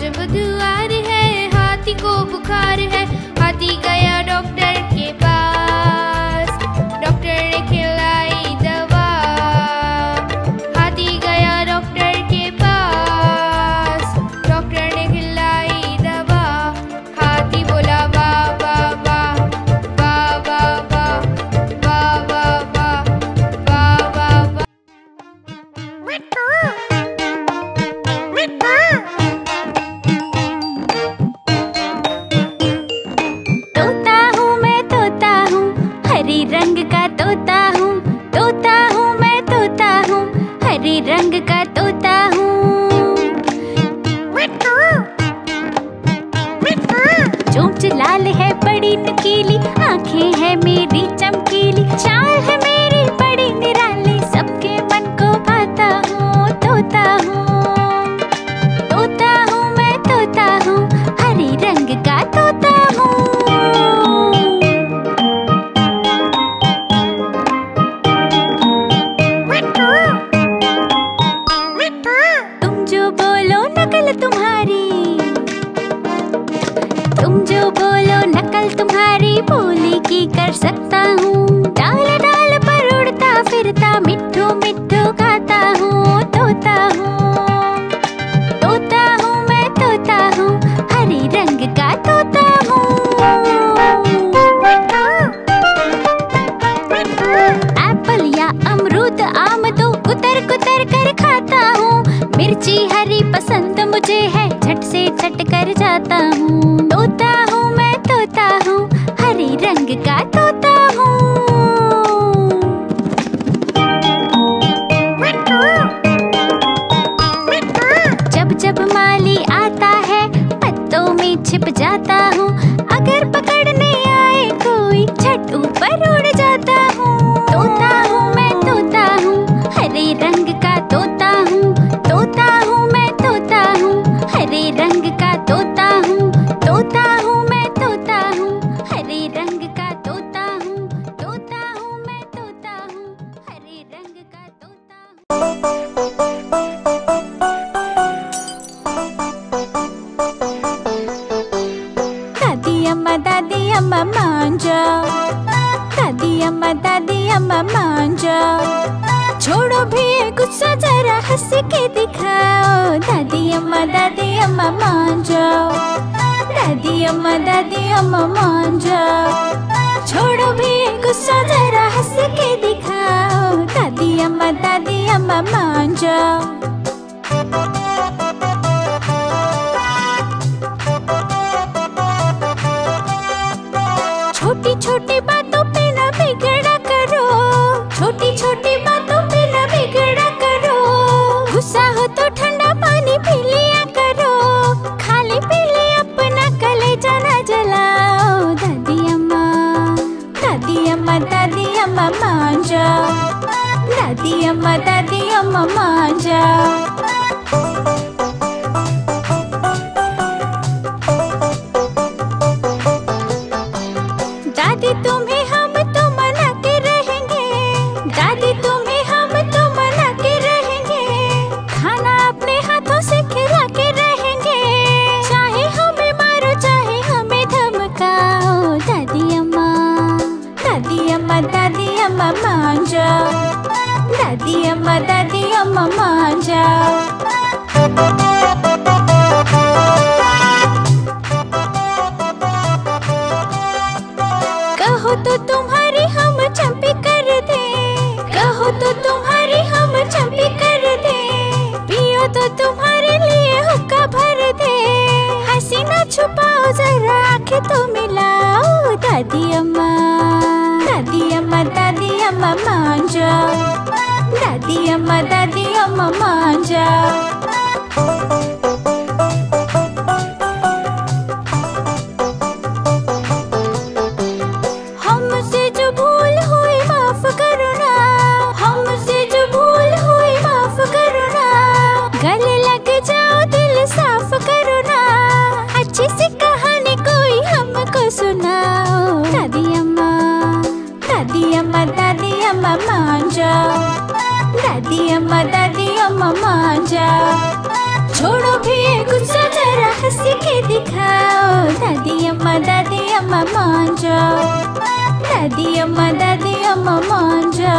अजब दुआर है, हाथी को बुखार है। हाथी गया डॉक्टर के पास, डॉक्टर ने खिलाई दवा। हाथी गया डॉक्टर के पास, डॉक्टर ने खिलाई दवा। हाथी बोला बाबा बा बा बा बा बा बा बा बा बा। लाल है बड़ी नुकीली, आंखें है मेरी चमकीली, चाल है मेरी बड़ी निराली, सबके मन को भाता हूँ। तोता हूँ, तोता हूँ, मैं तोता हूँ, हरे रंग का तोता हूँ। तुम जो बोलो नकल तुम्हारी, तुम जो बोलो नकल तुम्हारी, बोली की कर सकता हूँ। डाल डाल पर उड़ता फिरता, मिठू मिठू खाता हूँ। तोता हूँ, तोता हूँ, मैं तोता हूँ, हरे रंग का तोता हूँ। एप्पल या अमरूद आम दो, कुतर कुतर कर खाता हूँ। मिर्ची हरी पसंद मुझे है, झट से झट कर जाता हूँ। तोता हूँ मैं, तोता हूँ, हरे रंग का तोता हूँ। जब जब माली आता है, पत्तों में छिप जाता हूँ। अगर पकड़ने आए कोई, झट ऊपर उड़ जाता हूँ। तोता हूँ मैं, तोता हूँ, हरे रंग का तोता हूँ। तोता हूँ मैं, तोता हूँ, हरे रंग का तोता हूँ। तोता हूँ मैं, तोता हूँ, हरे रंग का तोता हूँ। तोता हूँ मैं, तोता हूँ, हरे रंग का तोता हूँ। दादी अम्मा मान जाओ, दादी अम्मा मान जाओ, छोड़ो भी गुस्सा जरा हंस के दिखाओ। दादी अम्मा मान जाओ, दादी अम्मा मान जाओ, छोड़ो भी गुस्सा जरा हंस के दिखाओ। दादी अम्मा मान जाओ। छोटी छोटी बातों पे ना बिगड़ा करो, छोटी छोटी बातों पे ना बिगड़ा करो। गुस्सा हो तो ठंडा पानी पी लिया करो, खाली पी जलाओ। दादी अम्मा मान जाओ, दादी अम्मा मान जाओ। दादी तुम्हें हम तो मना के रहेंगे, दादी तुम्हें हम तो मना के रहेंगे, खाना अपने हाथों से खिला के रहेंगे, चाहे हमें मारो चाहे धमकाओ। दादी अम्मा मान जाओ, दादी अम्मा मान जाओ। कहो तो तुम्हारी हम चंपी कर दे, कहो तो तुम्हारी हम चंपी कर दे, पियो तो तुम्हारे लिए हुक्का भर दे, हसीना छुपाओ जरा आंखें तो मिलाओ। दादी अम्मा मान जाओ, दादी अम्मा मान जाओ। हमसे जो भूल हुई माफ करो ना, हमसे जो भूल हुई माफ करो ना, गले लग जाओ दिल साफ करो ना, अच्छे से कहानी कोई हमको सुनाओ। दादी अम्मा मान जाओ, दादी अम्मा मान जाओ, छोड़ो मांझा, दादी अम्मा मांझा।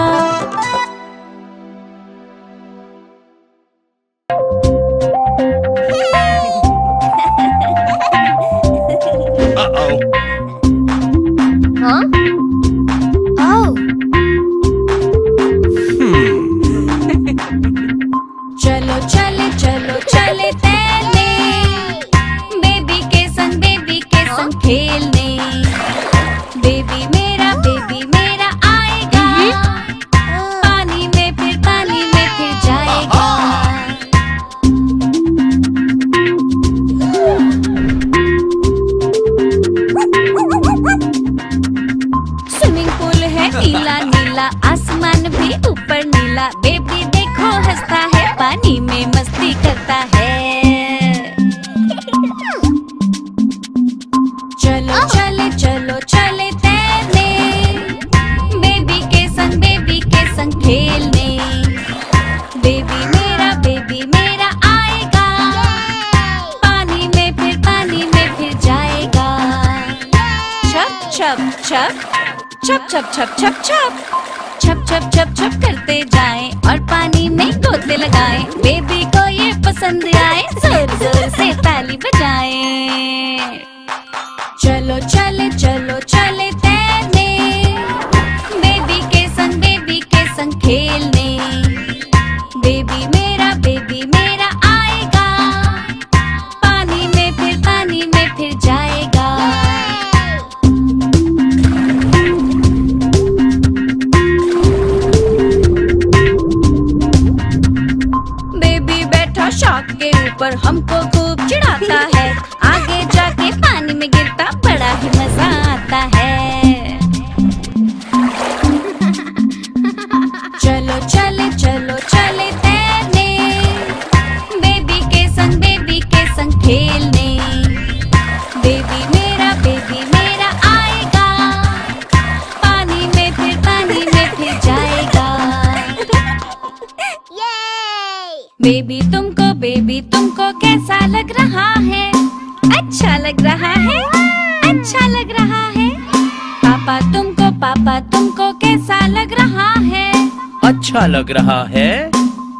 अच्छा लग रहा है,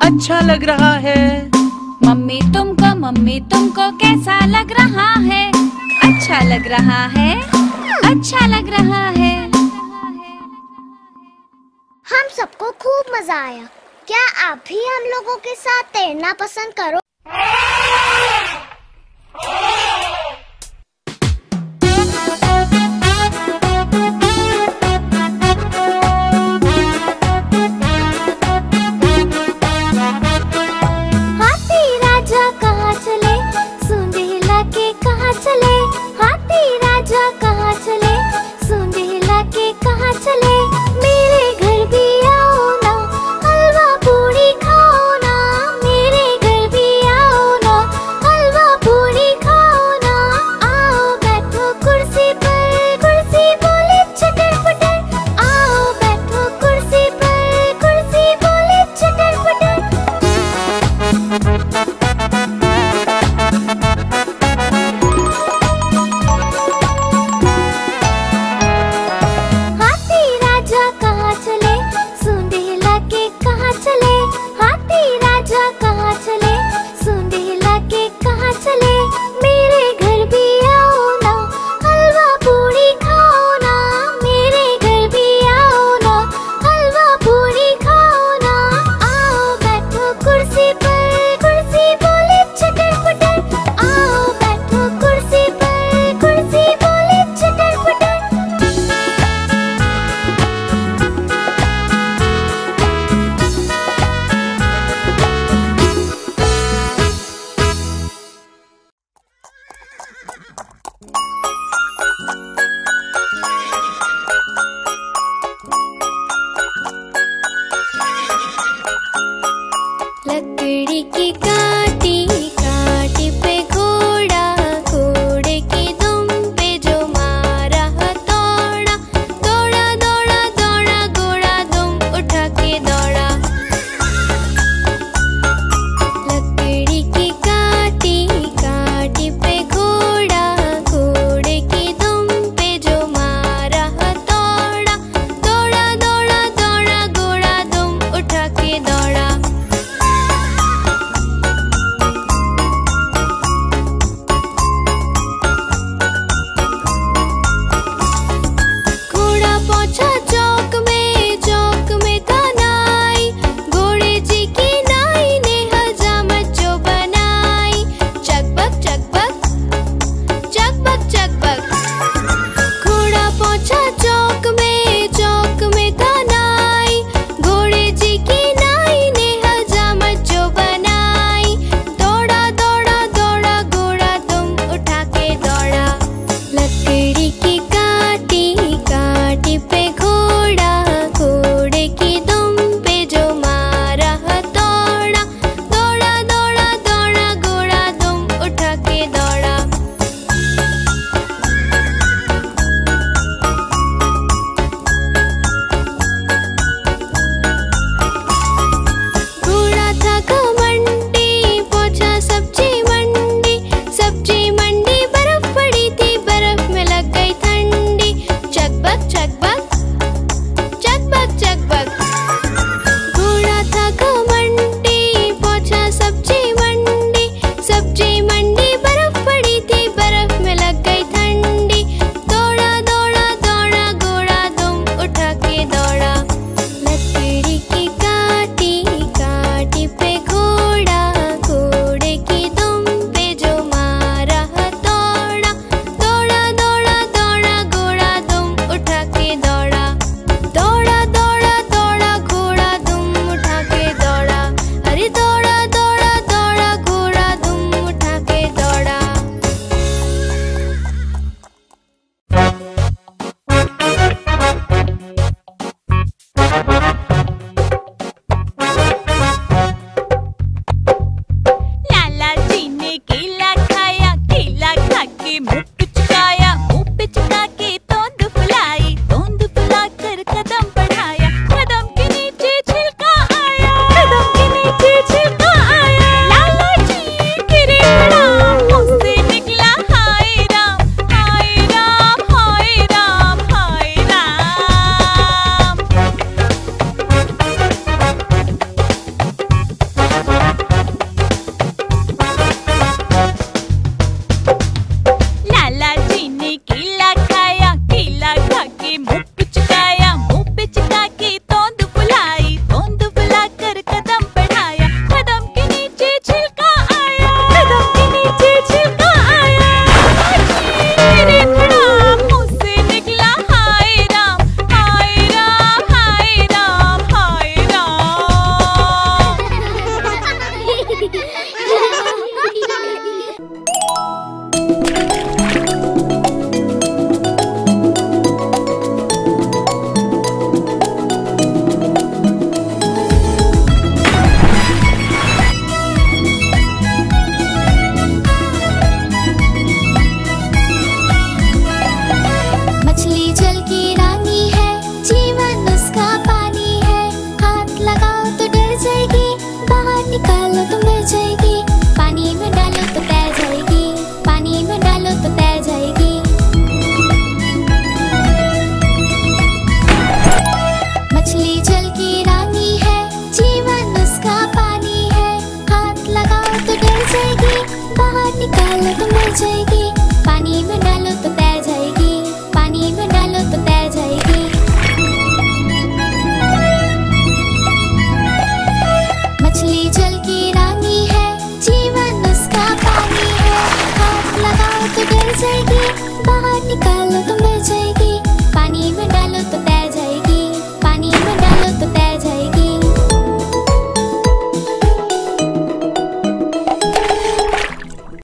अच्छा लग रहा है। मम्मी तुमको कैसा लग रहा है? अच्छा लग रहा है, अच्छा लग रहा है। हम सबको खूब मजा आया। क्या आप भी हम लोगों के साथ तैरना पसंद करो? जो पानी में